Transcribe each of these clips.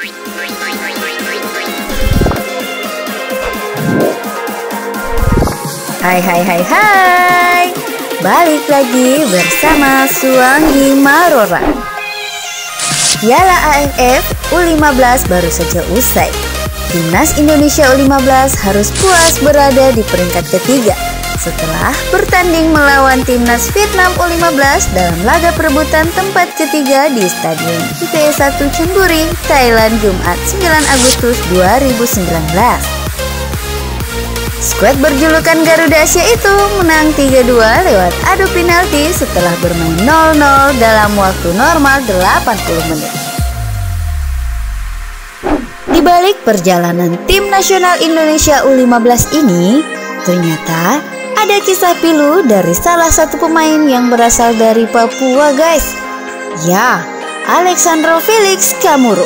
Hai, balik lagi bersama Suangi Marora. Piala AFF U15 baru saja usai. Timnas Indonesia U15 harus puas berada di peringkat ketiga setelah bertanding melawan Timnas Vietnam U15 dalam laga perebutan tempat ketiga di Stadion PS1 Chumphon, Thailand, Jumat 9 Agustus 2019. Skuad berjulukan Garuda Asia itu menang 3-2 lewat adu penalti setelah bermain 0-0 dalam waktu normal 80 menit. Di balik perjalanan tim nasional Indonesia U15 ini, ternyata ada kisah pilu dari salah satu pemain yang berasal dari Papua, guys. Ya, Alexandro Felix Kamuru.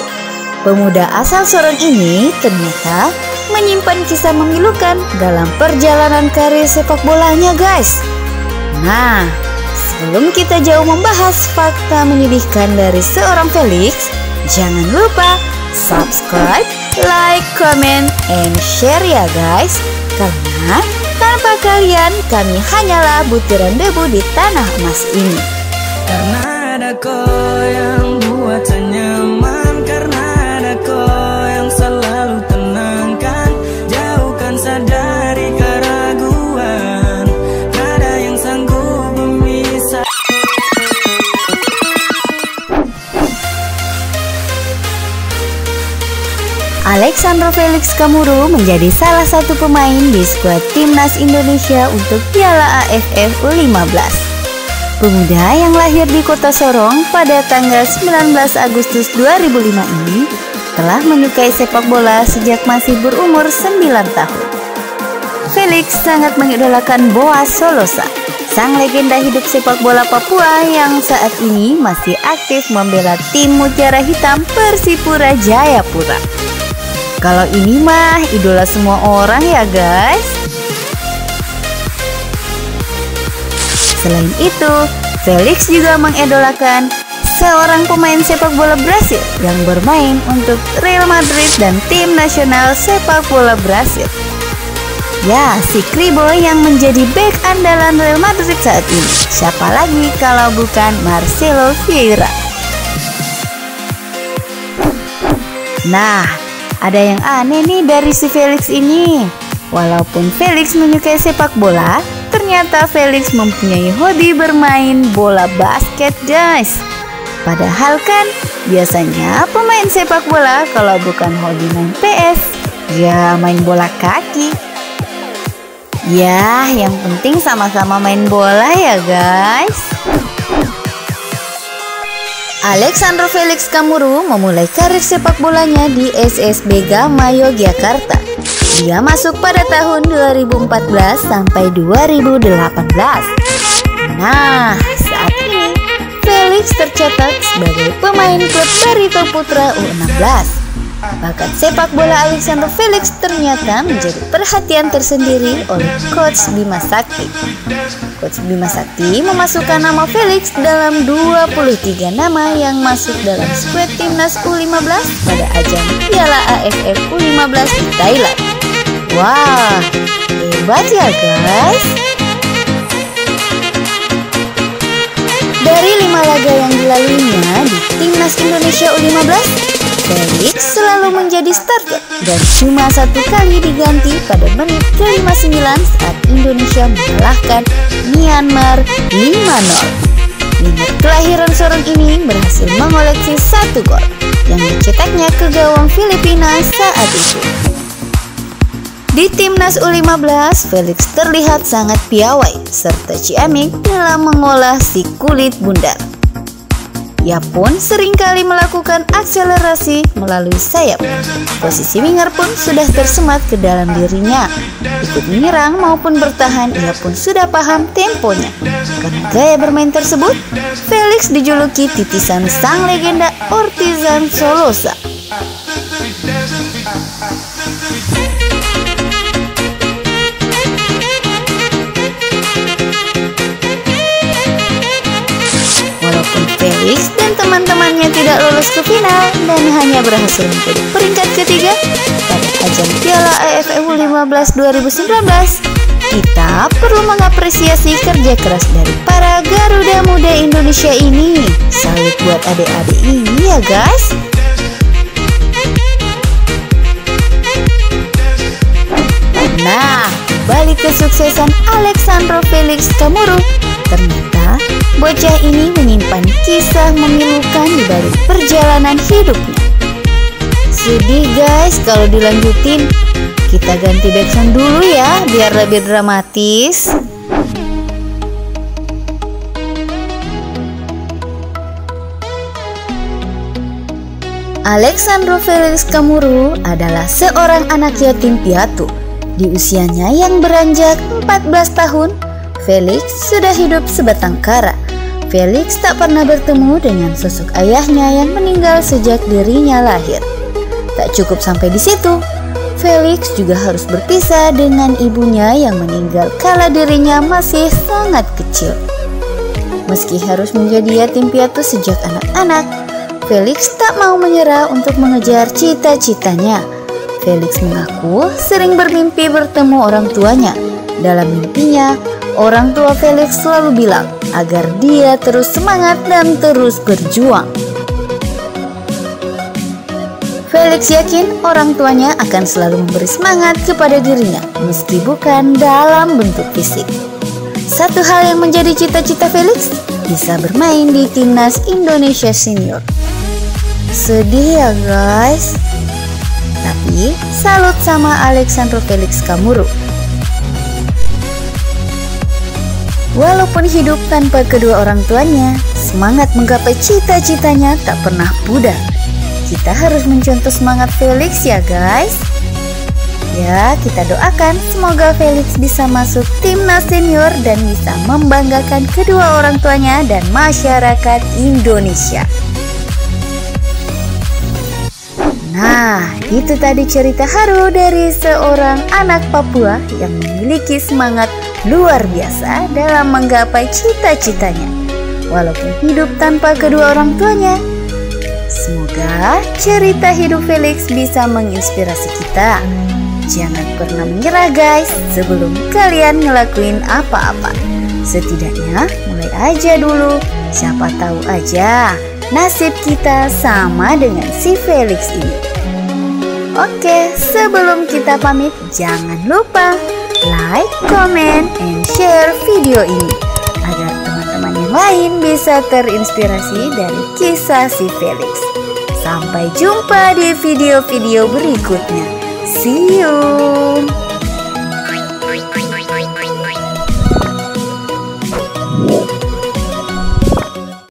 Pemuda asal Sorong ini ternyata menyimpan kisah memilukan dalam perjalanan karir sepak bolanya, guys. Nah, sebelum kita jauh membahas fakta menyedihkan dari seorang Felix, jangan lupa subscribe, like, comment, and share ya guys, karena tanpa kalian kami hanyalah butiran debu di tanah emas ini. Karena ada kau yang buat nyaman, karena ada kau yang selalu sadari keraguan, tak ada yang sanggup memisah. Alexandro Felix Kamuru menjadi salah satu pemain di skuad Timnas Indonesia untuk Piala AFF U15. Pemuda yang lahir di kota Sorong pada tanggal 19 Agustus 2005 ini telah menyukai sepak bola sejak masih berumur 9 tahun. Felix sangat mengidolakan Boas Solossa, sang legenda hidup sepak bola Papua yang saat ini masih aktif membela tim Mutiara Hitam Persipura Jayapura. Kalau ini mah idola semua orang ya guys. Selain itu, Felix juga mengidolakan seorang pemain sepak bola Brasil yang bermain untuk Real Madrid dan tim nasional sepak bola Brasil. Ya, si Kribo yang menjadi bek andalan Real Madrid saat ini. Siapa lagi kalau bukan Marcelo Vieira. Nah, ada yang aneh nih dari si Felix ini. Walaupun Felix menyukai sepak bola, ternyata Felix mempunyai hobi bermain bola basket, guys. Padahal kan, biasanya pemain sepak bola kalau bukan hobi main PS, ya main bola kaki. Ya, yang penting sama-sama main bola ya guys. Alexandro Felix Kamuru memulai karir sepak bolanya di SSB Gamayo, Yogyakarta. Dia masuk pada tahun 2014 sampai 2018. Nah, saat ini Felix tercatat sebagai pemain klub Tarito Putra U16. Bakat sepak bola Alexandro Felix ternyata menjadi perhatian tersendiri oleh Coach Bima Sakti. Coach Bima Sakti memasukkan nama Felix dalam 23 nama yang masuk dalam skuad Timnas U15 pada ajang Piala AFF U15 di Thailand. Wah, hebat ya guys! Dari 5 laga yang dilaluinya di Timnas Indonesia U15, Felix selalu menjadi starter dan cuma 1 kali diganti pada menit ke-59 saat Indonesia mengalahkan Myanmar 5-0. Winger kelahiran Sorong ini berhasil mengoleksi 1 gol yang dicetaknya ke gawang Filipina saat itu. Di Timnas U15, Felix terlihat sangat piawai serta ciamik dalam mengolah si kulit bundar. Ia pun seringkali melakukan akselerasi melalui sayap. Posisi winger pun sudah tersemat ke dalam dirinya. Ikut menyerang maupun bertahan, ia pun sudah paham temponya. Karena gaya bermain tersebut, Felix dijuluki titisan sang legenda Ortizan Solossa. Walaupun Felix dan teman-temannya tidak lolos ke final dan hanya berhasil menjadi peringkat ketiga pada ajang Piala AFF U15 2019. Kita perlu mengapresiasi kerja keras dari para Garuda Muda Indonesia ini. Salut buat adik-adik ini ya guys. Nah, balik kesuksesan Alexandro Felix Kamuru, ternyata bocah ini menyimpan kisah memilukan di balik perjalanan hidupnya. Sedih guys kalau dilanjutin. Kita ganti background dulu ya, biar lebih dramatis. Alexandro Felix Kamuru adalah seorang anak yatim piatu. Di usianya yang beranjak 14 tahun, Felix sudah hidup sebatang kara. Felix tak pernah bertemu dengan sosok ayahnya yang meninggal sejak dirinya lahir. Tak cukup sampai di situ, Felix juga harus berpisah dengan ibunya yang meninggal kala dirinya masih sangat kecil. Meski harus menjadi yatim piatu sejak anak-anak, Felix tak mau menyerah untuk mengejar cita-citanya. Felix mengaku sering bermimpi bertemu orang tuanya. Dalam mimpinya, orang tua Felix selalu bilang agar dia terus semangat dan terus berjuang. Felix yakin orang tuanya akan selalu memberi semangat kepada dirinya, meski bukan dalam bentuk fisik. Satu hal yang menjadi cita-cita Felix, bisa bermain di Timnas Indonesia Senior. Sedih ya guys. Tapi salut sama Alexandro Felix Kamuru. Walaupun hidup tanpa kedua orang tuanya, semangat menggapai cita-citanya tak pernah pudar. Kita harus mencontoh semangat Felix ya guys. Ya, kita doakan semoga Felix bisa masuk timnas senior dan bisa membanggakan kedua orang tuanya dan masyarakat Indonesia. Nah, itu tadi cerita haru dari seorang anak Papua yang memiliki semangat luar biasa dalam menggapai cita-citanya walaupun hidup tanpa kedua orang tuanya. Semoga cerita hidup Felix bisa menginspirasi kita. Jangan pernah menyerah guys sebelum kalian ngelakuin apa-apa. Setidaknya mulai aja dulu, siapa tahu aja nasib kita sama dengan si Felix ini. Oke, sebelum kita pamit jangan lupa like, comment, and share video ini agar lain bisa terinspirasi dari kisah si Felix. Sampai jumpa di video-video berikutnya. See you.